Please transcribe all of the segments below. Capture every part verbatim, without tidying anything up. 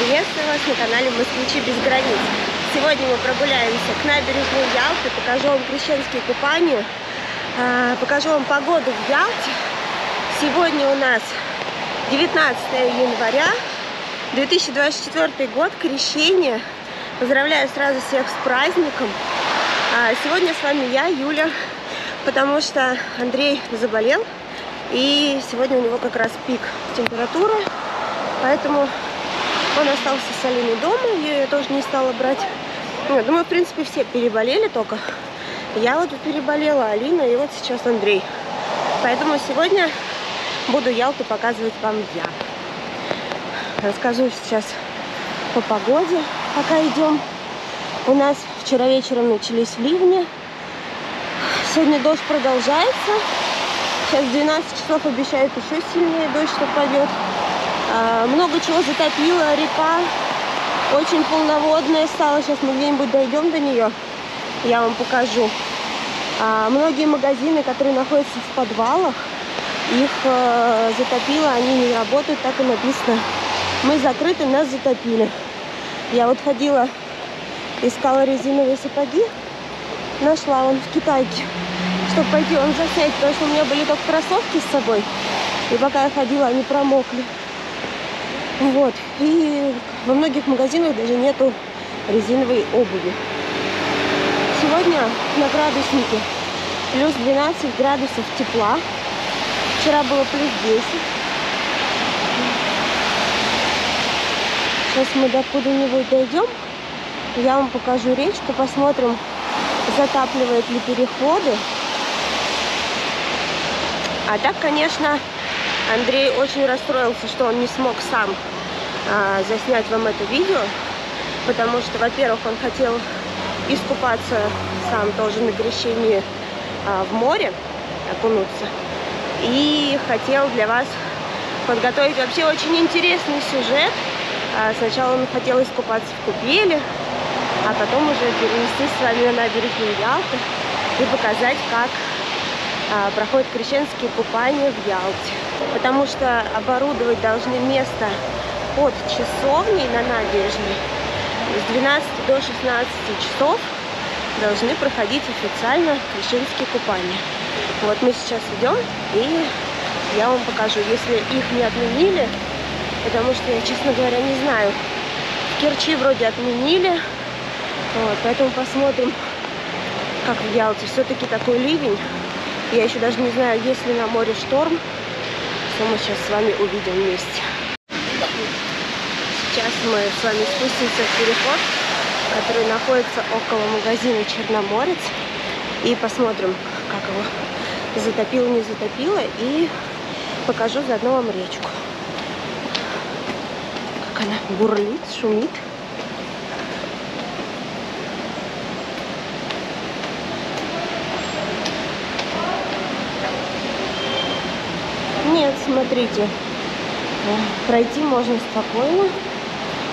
приветствую вас на канале «Москвичи без границ». Сегодня мы прогуляемся к набережной Ялты, покажу вам крещенские купания, покажу вам погоду в Ялте. Сегодня у нас девятнадцатое января две тысячи двадцать четвёртый год, крещение. Поздравляю сразу всех с праздником. Сегодня с вами я, Юля, потому что Андрей заболел, и сегодня у него как раз пик температуры, поэтому он остался с Алиной дома, ее я тоже не стала брать. Я думаю, в принципе, все переболели только. Я вот переболела, Алина, и вот сейчас Андрей. Поэтому сегодня буду Ялту показывать вам я. Расскажу сейчас по погоде, пока идем. У нас вчера вечером начались ливни. Сегодня дождь продолжается. Сейчас в двенадцать часов обещают еще сильнее дождь, что пойдет. Много чего затопила река, очень полноводная стала. Сейчас мы где-нибудь дойдем до нее, я вам покажу. Многие магазины, которые находятся в подвалах, их затопило, они не работают, так и написано. Мы закрыты, нас затопили. Я вот ходила, искала резиновые сапоги, нашла вон в Китайке, чтобы пойти вон заснять, потому что у меня были только кроссовки с собой, и пока я ходила, они промокли. Вот, и во многих магазинах даже нету резиновой обуви. Сегодня на градуснике плюс двенадцать градусов тепла. Вчера было плюс десять. Сейчас мы до куда-нибудь дойдем. Я вам покажу речку, посмотрим, затапливает ли переходы. А так, конечно, Андрей очень расстроился, что он не смог сам а, заснять вам это видео, потому что, во-первых, он хотел искупаться сам тоже на крещении а, в море, окунуться, и хотел для вас подготовить вообще очень интересный сюжет. А, сначала он хотел искупаться в купели, а потом уже перенести с вами на набережную Ялты и показать, как а, проходят крещенские купания в Ялте. Потому что оборудовать должны место под часовней на набережной. С двенадцати до шестнадцати часов должны проходить официально крещенские купания. Вот мы сейчас идем, и я вам покажу, если их не отменили, потому что я, честно говоря, не знаю. В Керчи вроде отменили, вот, поэтому посмотрим, как в Ялте. Все-таки такой ливень. Я еще даже не знаю, есть ли на море шторм. Мы сейчас с вами увидим вместе. Сейчас мы с вами спустимся в переход, который находится около магазина «Черноморец», и посмотрим, как его затопило, не затопило, и покажу заодно вам речку, как она бурлит, шумит. Нет, смотрите, пройти можно спокойно,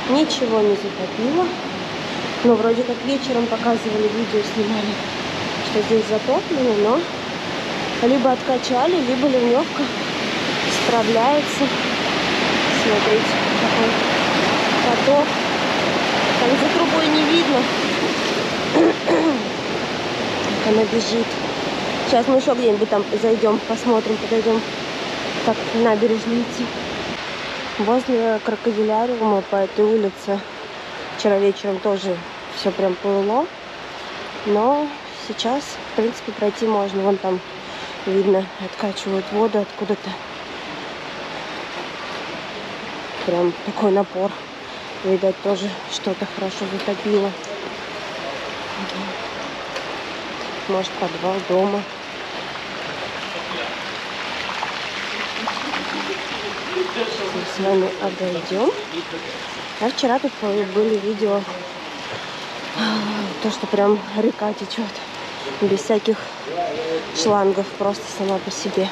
ничего не затопило. Но вроде как вечером показывали, видео снимали, что здесь затоплено, но либо откачали, либо ливневка справляется. Смотрите, какой поток. Там за трубой не видно, как она бежит. Сейчас мы еще где-нибудь там зайдем, посмотрим, подойдем. Так, набережной идти. Возле крокодиляриума по этой улице вчера вечером тоже все прям плыло, но сейчас, в принципе, пройти можно. Вон там видно, откачивают воду откуда-то. Прям такой напор. Видать, тоже что-то хорошо затопило. Может, подвал дома. С вами обойдем. А вчера тут были видео, то, что прям река течет без всяких шлангов, просто сама по себе.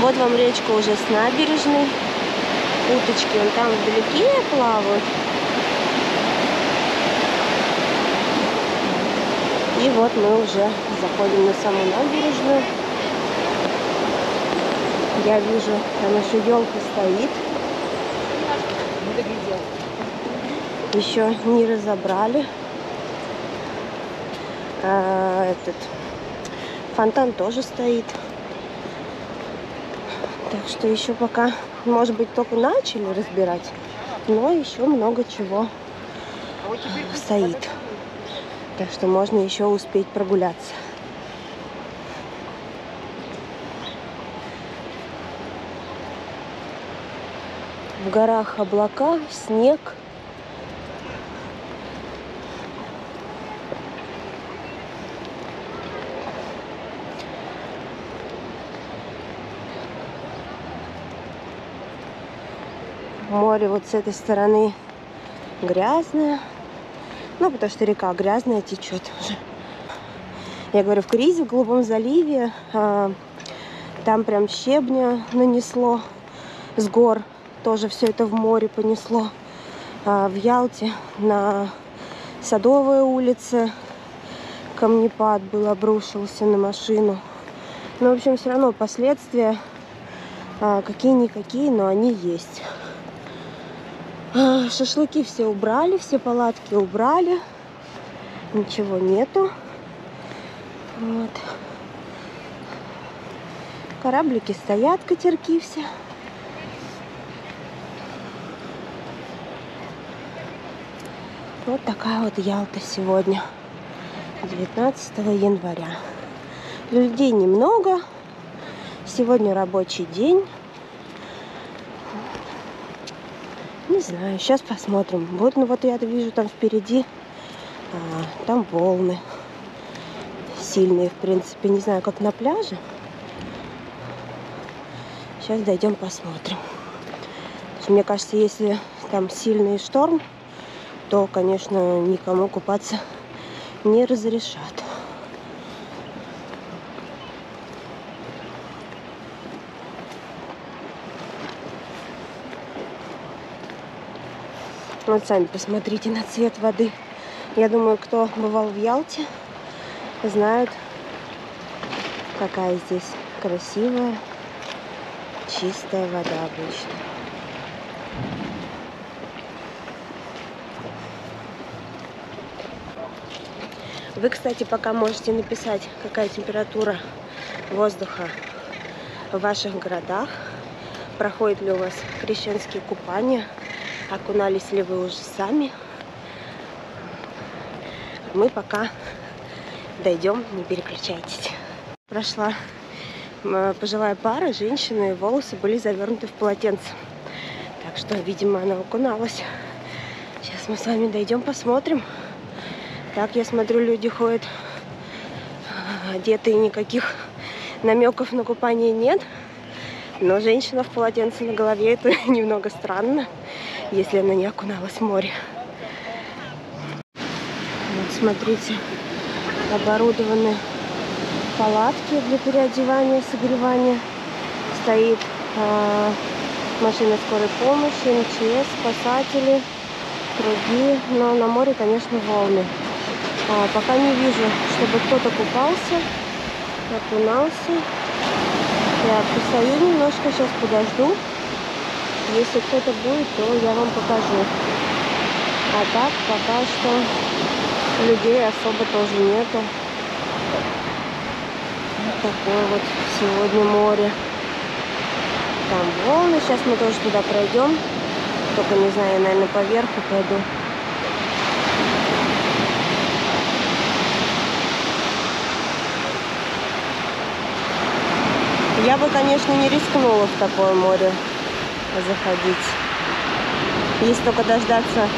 Вот вам речка уже с набережной. Уточки вон там вдалеке плавают. И вот мы уже заходим на саму набережную. Я вижу, там еще елка стоит. Еще не разобрали. А, этот фонтан тоже стоит. Так что еще пока, может быть, только начали разбирать, но еще много чего стоит. Так что можно еще успеть прогуляться. В горах облака, снег. Море вот с этой стороны грязное. Ну, потому что река грязная течет уже. Я говорю, в Кризе, в Голубом заливе, а, там прям щебня нанесло с гор. Тоже все это в море понесло. А, в Ялте на Садовой улице камнепад был, обрушился на машину. Ну, в общем, все равно последствия а, какие-никакие, но они есть. Шашлыки все убрали, все палатки убрали. Ничего нету. Вот. Кораблики стоят, катерки все. Вот такая вот Ялта сегодня. девятнадцатое января. Людей немного. Сегодня рабочий день. Не знаю, сейчас посмотрим. Вот, ну вот я вижу там впереди, а, там волны сильные, в принципе. Не знаю, как на пляже. Сейчас дойдем, посмотрим. Мне кажется, если там сильный шторм, то, конечно, никому купаться не разрешат. Вот сами посмотрите на цвет воды. Я думаю, кто бывал в Ялте, знают, какая здесь красивая, чистая вода обычно. Вы, кстати, пока можете написать, какая температура воздуха в ваших городах, проходят ли у вас крещенские купания, окунались ли вы уже сами. Мы пока дойдем, не переключайтесь. Прошла пожилая пара, женщины, волосы были завернуты в полотенце. Так что, видимо, она окуналась. Сейчас мы с вами дойдем, посмотрим. Так, я смотрю, люди ходят одетые, никаких намеков на купание нет. Но женщина в полотенце на голове, это немного странно, если она не окуналась в море. Вот, смотрите, оборудованы палатки для переодевания, согревания. Стоит э, машина скорой помощи, МЧС, спасатели, круги. Но на море, конечно, волны. А, пока не вижу, чтобы кто-то купался, окунался. Я постою немножко, сейчас подожду. Если кто-то будет, то я вам покажу. А так, пока что людей особо тоже нету. Вот такое вот сегодня море. Там волны. Сейчас мы тоже туда пройдем. Только, не знаю, я, наверное, по верху пойду. Я бы, конечно, не рискнула в такое море заходить. Есть только дождаться,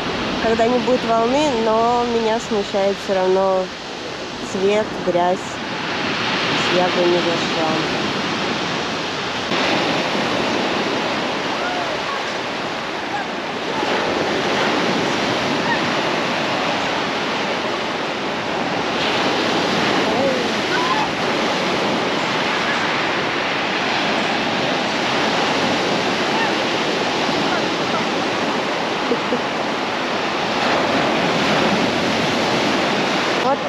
когда не будет волны, но меня смущает все равно цвет, грязь. Я бы не зашла.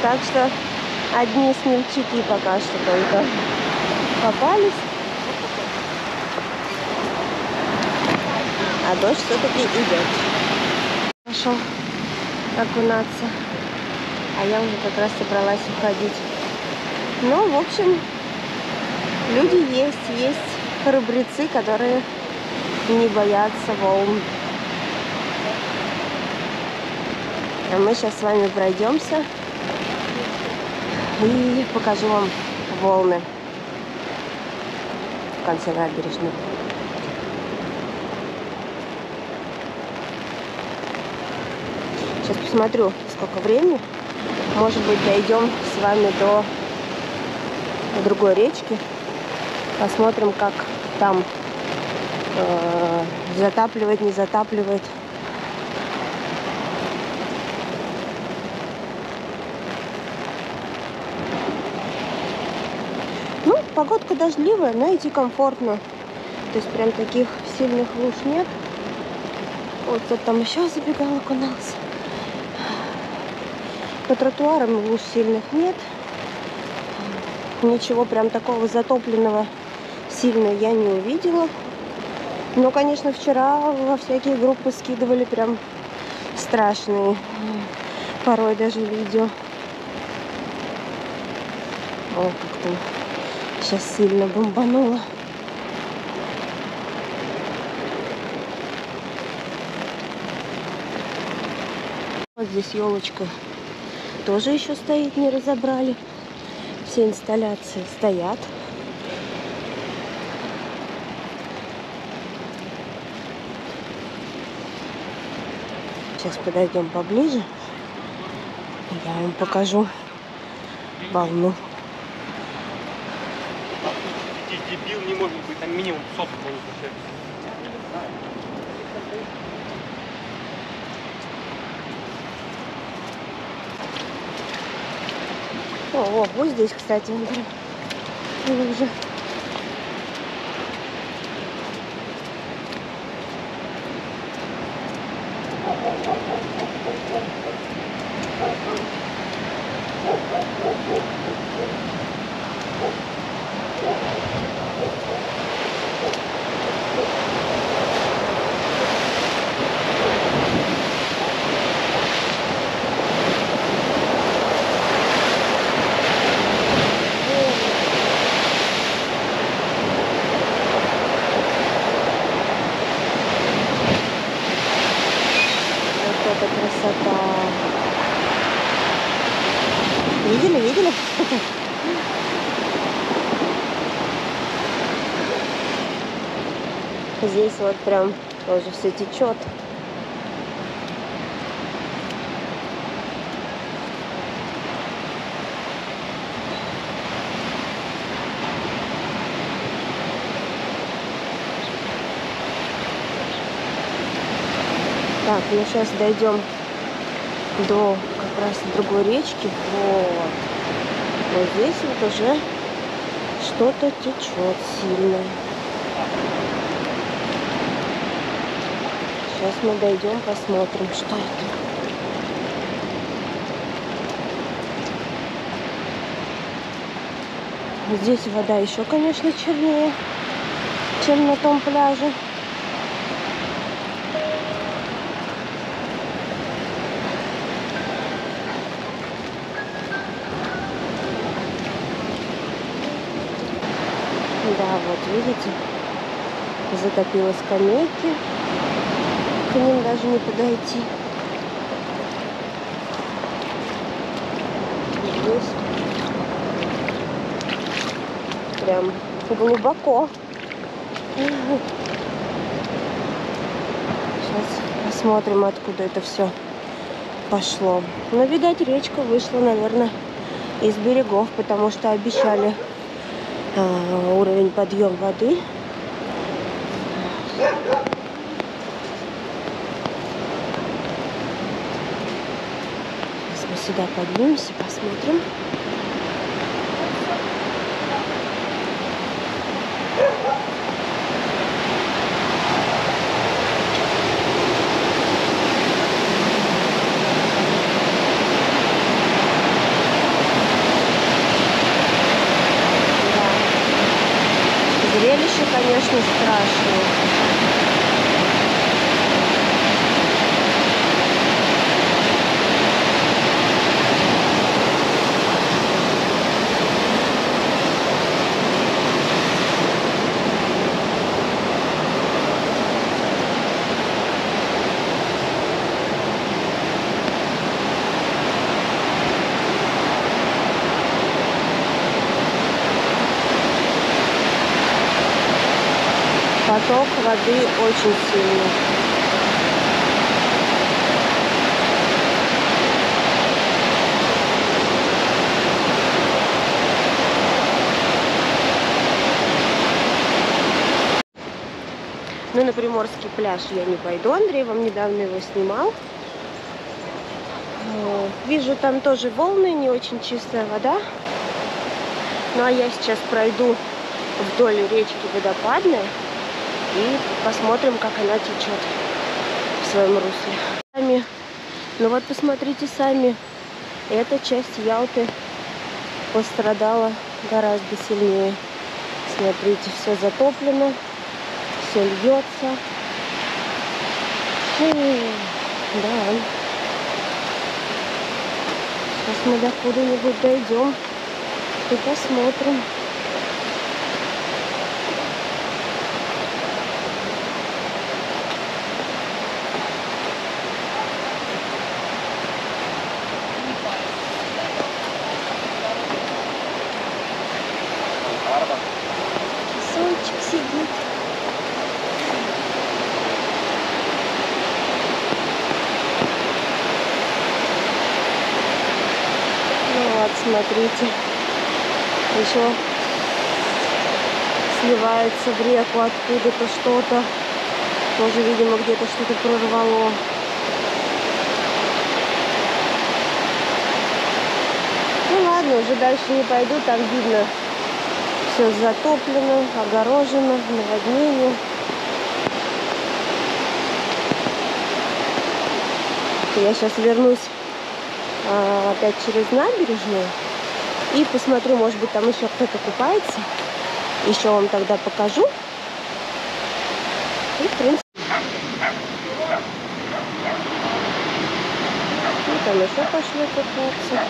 Так что Одни смельчаки пока что только попались. А дождь все-таки идет. Пошел окунаться. А я уже как раз собралась уходить. Но, в общем, люди есть, есть храбрецы, которые не боятся волн. А мы сейчас с вами пройдемся и покажу вам волны в конце набережной. Сейчас посмотрю, сколько времени. Может быть, дойдем с вами до другой речки. Посмотрим, как там э, затапливает, не затапливает. Ну, погодка дождливая, но идти комфортно. То есть прям таких сильных луж нет. Вот кто-то там еще забегал, окунался. По тротуарам луж сильных нет. Ничего прям такого затопленного сильно я не увидела. Но, конечно, вчера во всякие группы скидывали прям страшные порой даже видео. О, как-то сейчас сильно бомбануло. Вот здесь елочка тоже еще стоит, не разобрали. Все инсталляции стоят. Сейчас подойдем поближе. Я вам покажу волну. Дебил не может быть, там минимум сотку будет. О, вот здесь, кстати, лужа. Видели, видели? Здесь вот прям тоже все течет. Так, ну сейчас дойдем до как раз другой речки. Вот, вот здесь вот уже что-то течет сильно. Сейчас мы дойдем, посмотрим, что это. Здесь вода еще, конечно, чернее, чем на том пляже. Видите, затопило скамейки, к ним даже не подойти. Здесь прям глубоко. Сейчас посмотрим, откуда это все пошло. Но, видать, речка вышла, наверное, из берегов, потому что обещали уровень подъем воды. Сейчас мы сюда поднимемся, посмотрим. зрелище, конечно, страшное. Поток воды очень сильный. Ну, на Приморский пляж я не пойду. Андрей вам недавно его снимал. Вижу, там тоже волны, не очень чистая вода. Ну, а я сейчас пройду вдоль речки Водопадная. И посмотрим, как она течет в своем русле. Ну вот, посмотрите сами, эта часть Ялты пострадала гораздо сильнее. Смотрите, все затоплено, все льется. Да. Сейчас мы до куда-нибудь дойдем и посмотрим. Смотрите, еще сливается в реку откуда-то что-то. Тоже, видимо, где-то что-то прорвало. Ну ладно, уже дальше не пойду. Там видно, все затоплено, огорожено, наводнение. Я сейчас вернусь опять через набережную и посмотрю, может быть, там еще кто-то купается. Еще вам тогда покажу. И, в принципе, ну, там еще пошли купаться.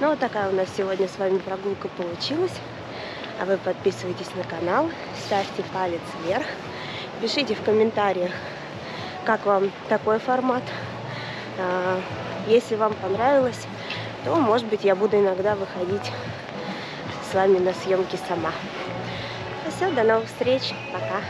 Ну, вот такая у нас сегодня с вами прогулка получилась. А вы подписывайтесь на канал, ставьте палец вверх, пишите в комментариях, как вам такой формат. Если вам понравилось, то, может быть, я буду иногда выходить с вами на съемки сама. Все, до новых встреч, пока!